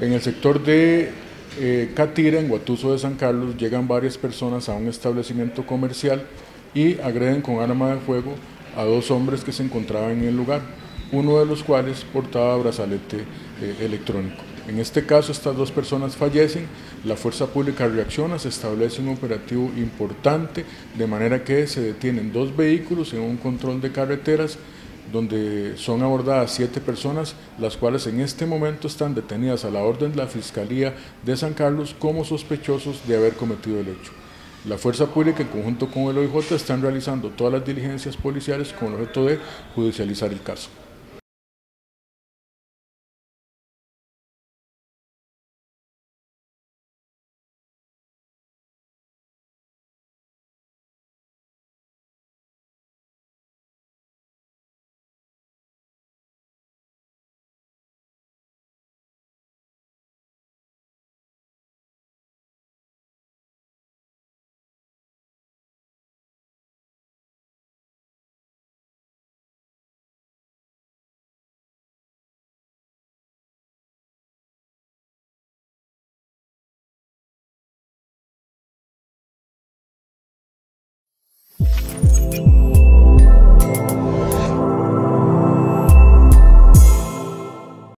En el sector de Catira, en Guatuso de San Carlos, llegan varias personas a un establecimiento comercial y agreden con arma de fuego a dos hombres que se encontraban en el lugar, uno de los cuales portaba brazalete electrónico. En este caso, estas dos personas fallecen, la fuerza pública reacciona, se establece un operativo importante, de manera que se detienen dos vehículos en un control de carreteras, donde son abordadas 7 personas, las cuales en este momento están detenidas a la orden de la Fiscalía de San Carlos como sospechosos de haber cometido el hecho. La Fuerza Pública, en conjunto con el OIJ, están realizando todas las diligencias policiales con el objeto de judicializar el caso.